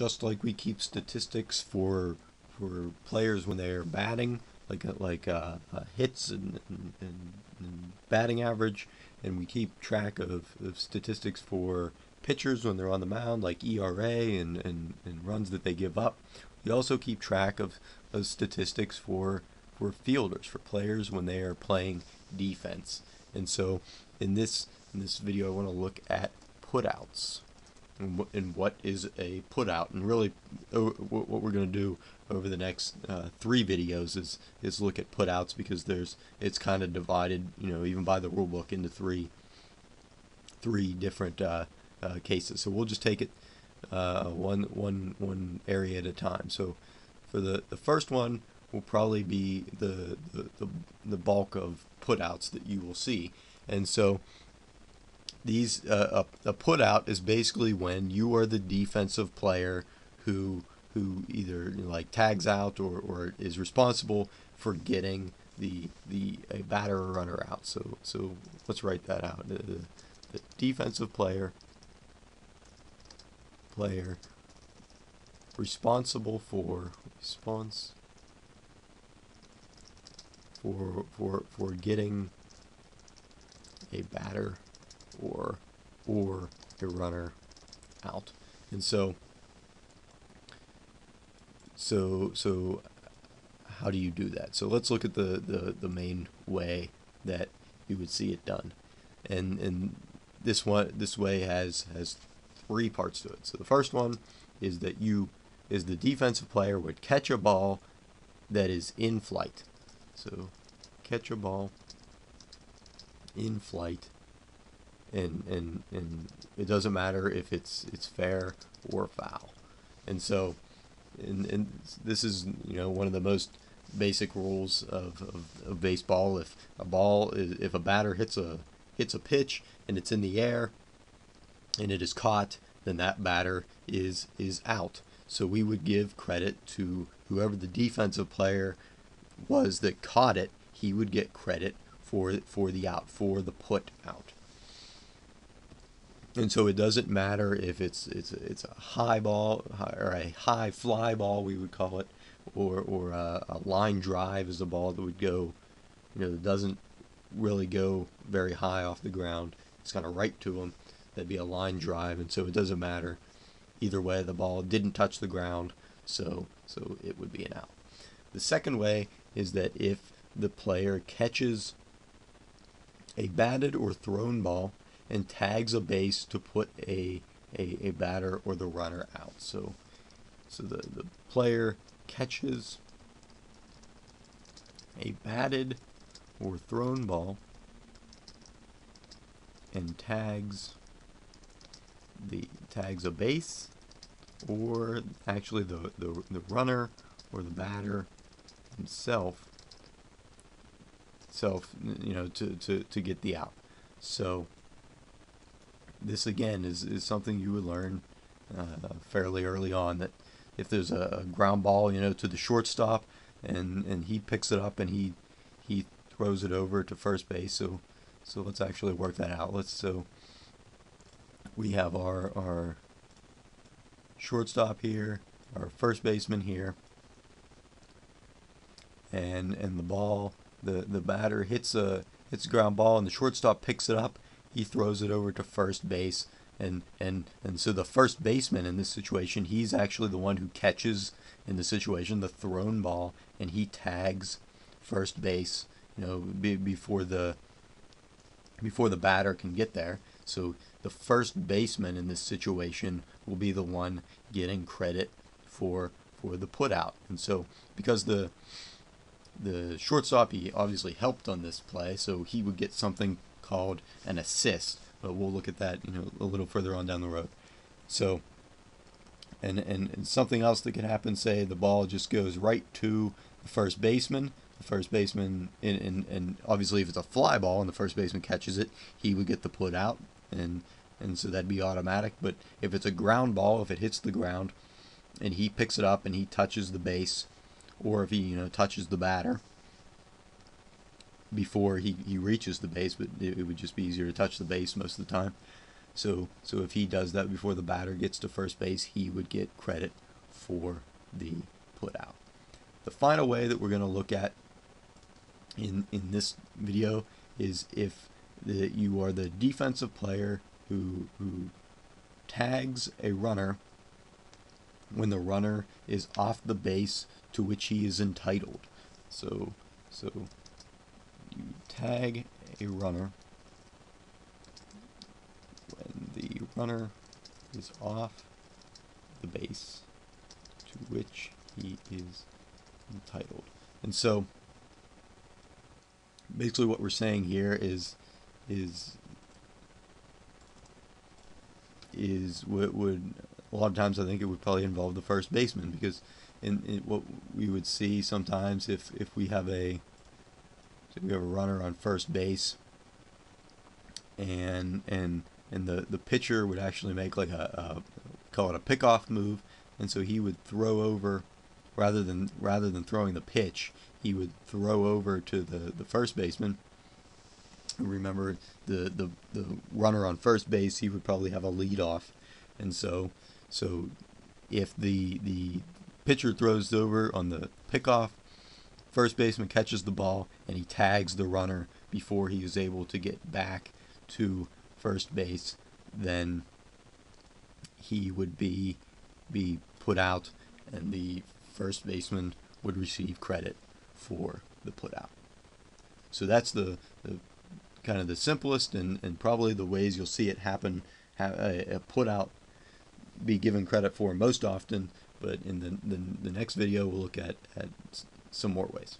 just like we keep statistics for players when they're batting, like hits and batting average, and we keep track of statistics for pitchers when they're on the mound, like ERA and runs that they give up. We also keep track of statistics for fielders, for players when they are playing defense. And so in this video, I want to look at putouts and what is a putout. And really, what we're going to do over the next 3 videos is look at putouts, because it's kind of divided, even by the rule book, into three different cases. So we'll just take it one area at a time. So for the first one will probably be the bulk of putouts that you will see. And so these a putout is basically when you are the defensive player who either tags out or is responsible for getting a batter or runner out. So let's write that out. The defensive player responsible for getting a batter or a runner out. And so how do you do that? So let's look at the main way that you would see it done. And this way has 3 parts to it. So the first one is that the defensive player would catch a ball that is in flight. So catch a ball in flight, and it doesn't matter if it's fair or foul. And so and this is one of the most basic rules of baseball. If a batter hits a pitch and it's in the air and it is caught, then that batter is out. So we would give credit to whoever the defensive player was that caught it. He would get credit for the out, for the put out. And so it doesn't matter if it's a high ball or a high fly ball, we would call it, or a line drive is a ball that would go, that doesn't really go very high off the ground. It's kind of right to them. That'd be a line drive, and so it doesn't matter. Either way, the ball didn't touch the ground, so it would be an out. The second way is that if the player catches a batted or thrown ball and tags a base to put a batter or the runner out. So the player catches a batted or thrown ball and tags a base, or actually the runner or the batter himself, to get the out. So this again is something you would learn fairly early on, that if there's a ground ball, to the shortstop, and he picks it up and he throws it over to first base. So let's actually work that out. So we have our shortstop here, our first baseman here, and the ball, the batter hits a ground ball, and the shortstop picks it up. He throws it over to first base, and so the first baseman in this situation, he's actually the one who catches, in the situation, the thrown ball, and he tags first base, before the batter can get there. So the first baseman in this situation will be the one getting credit for the put out. And so because the shortstop, he obviously helped on this play, so he would get something called an assist, but we'll look at that a little further on down the road. So and something else that could happen, say the ball just goes right to the first baseman. The first baseman, and obviously if it's a fly ball and the first baseman catches it, he would get the put out, and so that'd be automatic. But if it's a ground ball, if it hits the ground and he picks it up and he touches the base, or if he touches the batter before he reaches the base, but it would just be easier to touch the base most of the time. So if he does that before the batter gets to first base, he would get credit for the put out. The final way that we're going to look at in this video is if you are the defensive player who tags a runner when the runner is off the base to which he is entitled. So you tag a runner when the runner is off the base to which he is entitled. And so basically what we're saying here is what would a lot of times I think it would probably involve the first baseman, because in what we would see sometimes if we have a runner on first base and the pitcher would actually make like a call it a pickoff move, and so he would throw over rather than throwing the pitch, he would throw over to the first baseman. Remember, the runner on first base, he would probably have a lead off, and so if the pitcher throws over on the pickoff, first baseman catches the ball and he tags the runner before he is able to get back to first base, then he would be put out, and the first baseman would receive credit for the put out. So that's the kind of the simplest and probably the ways you'll see it happen, a put out be given credit for most often, but in the next video we'll look at some more ways.